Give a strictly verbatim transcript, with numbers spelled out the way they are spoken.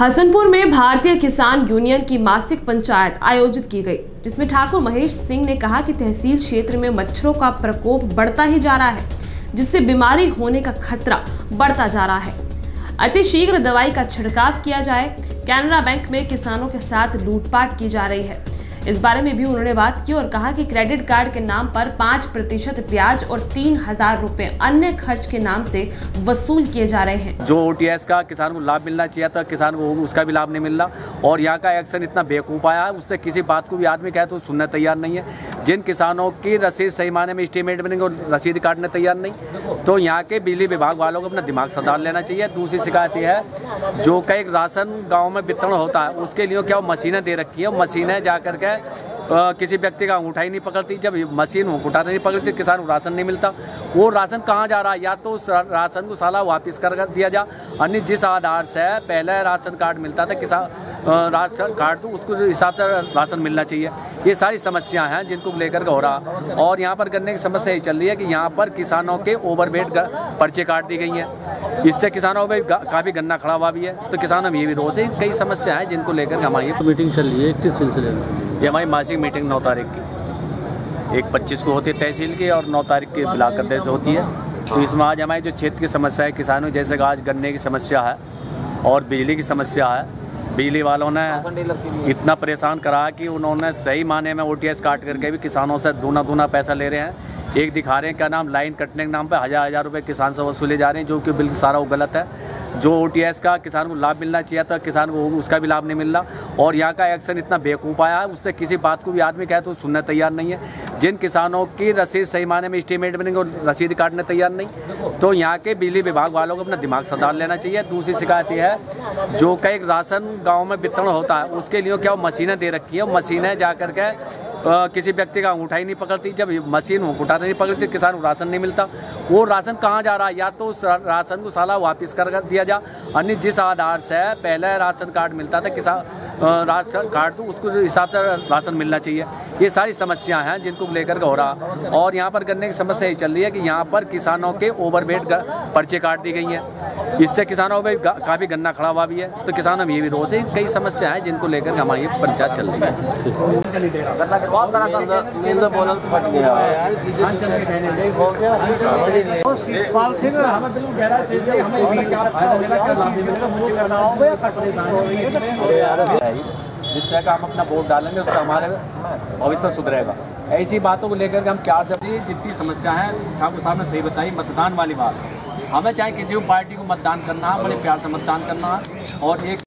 हसनपुर में भारतीय किसान यूनियन की मासिक पंचायत आयोजित की गई, जिसमें ठाकुर महेश सिंह ने कहा कि तहसील क्षेत्र में मच्छरों का प्रकोप बढ़ता ही जा रहा है, जिससे बीमारी होने का खतरा बढ़ता जा रहा है। अतिशीघ्र दवाई का छिड़काव किया जाए। कैनरा बैंक में किसानों के साथ लूटपाट की जा रही है, इस बारे में भी उन्होंने बात की और कहा कि क्रेडिट कार्ड के नाम पर पाँच प्रतिशत ब्याज और तीन हजार रुपए अन्य खर्च के नाम से वसूल किए जा रहे हैं। जो ओटीएस का किसान को लाभ मिलना चाहिए था, किसान को उसका भी लाभ नहीं मिल रहा, और यहाँ का एक्शन इतना बेवकूफ आया है, उससे किसी बात को भी आदमी कहे तो सुनना तैयार नहीं है। जिन किसानों की रसीद सही माने में स्टेटमेंट बनेंगे और रसीद काटने तैयार नहीं, तो यहाँ के बिजली विभाग वालों को अपना दिमाग सुधार लेना चाहिए। दूसरी शिकायत यह है, जो कई राशन गाँव में वितरण होता है, उसके लिए क्या मशीनें दे रखी है, मशीनें जा करके आ, किसी व्यक्ति का अंगूठा ही नहीं पकड़ती। जब मशीन अंगूठा नहीं पकड़ती, किसान को राशन नहीं मिलता। वो राशन कहाँ जा रहा है? या तो उस राशन को साला वापस कर दिया जा, अन्य जिस आधार से पहले राशन कार्ड मिलता था किसान राशन कार्ड, तो उसको हिसाब से राशन मिलना चाहिए। ये सारी समस्याएं हैं जिनको लेकर के हो रहा, और यहाँ पर गन्ने की समस्या ये चल रही है कि यहाँ पर किसानों के ओवरवेट पर्चे काट दी गई हैं, इससे किसानों में काफ़ी गन्ना खड़ा हुआ भी है। तो किसानों में ये भी रोज है, कई समस्या हैं जिनको लेकर हमारी मीटिंग चल रही है। किस सिलसिले में? ये हमारी मासिक मीटिंग नौ तारीख की, एक पच्चीस को होती है तहसील की और नौ तारीख की ब्लॉक अध्यक्ष होती है। तो इसमें आज हमारी जो क्षेत्र की समस्या है किसानों, जैसे कि आज गन्ने की समस्या है और बिजली की समस्या है। बिजली वालों ने इतना परेशान करा कि उन्होंने सही माने में ओटीएस काट करके भी किसानों से दूना दूना पैसा ले रहे हैं। एक दिखा रहे हैं क्या नाम लाइन कटने के नाम पर हज़ार हज़ार रुपये किसान से वसूले जा रहे हैं, जो कि बिल्कुल सारा वो गलत है। जो ओटीएस का किसान को लाभ मिलना चाहिए था, किसान को उसका भी लाभ नहीं मिल रहा, और यहाँ का एक्शन इतना बेवकूफ आया है, उससे किसी बात को भी आदमी कहे तो सुनना तैयार नहीं है। जिन किसानों की रसीद सही माने में स्टेटमेंट बनेंगे और रसीद काटने तैयार नहीं, तो यहाँ के बिजली विभाग वालों को अपना दिमाग सुधार लेना चाहिए। दूसरी शिकायत यह है, जो कई राशन गाँव में वितरण होता है, उसके लिए क्या मशीनें दे रखी है, मशीनें जा करके किसी व्यक्ति का अंगूठा ही नहीं पकड़ती। जब मशीन अंगूठा नहीं पकड़ती, किसान को राशन नहीं मिलता। वो राशन कहाँ जा रहा है? या तो उस राशन को साला वापस कर दिया जा, अन्य जिस आधार से पहले राशन कार्ड मिलता था किसान राशन कार्ड, तो उसको हिसाब से राशन मिलना चाहिए। ये सारी समस्याएं हैं जिनको लेकर के हो रहा, और यहाँ पर गन्ने की समस्या ये चल रही है कि यहाँ पर किसानों के ओवरवेट पर्चे काट दी गई हैं, इससे किसानों में काफ़ी गन्ना खड़ा हुआ भी है। तो किसानों में ये भी रोज है, कई समस्या हैं जिनको लेकर हमारी पंचायत चल रही है। बहुत जिस तरह का हम अपना वोट डालेंगे उसका हमारे भविष्य सुधरेगा। ऐसी बातों को लेकर के हम क्या जब जितनी समस्या है, ठाकुर साहब ने सही बताई। मतदान वाली बात, हमें चाहे किसी भी पार्टी को मतदान करना है, बड़े प्यार से मतदान करना है, और एक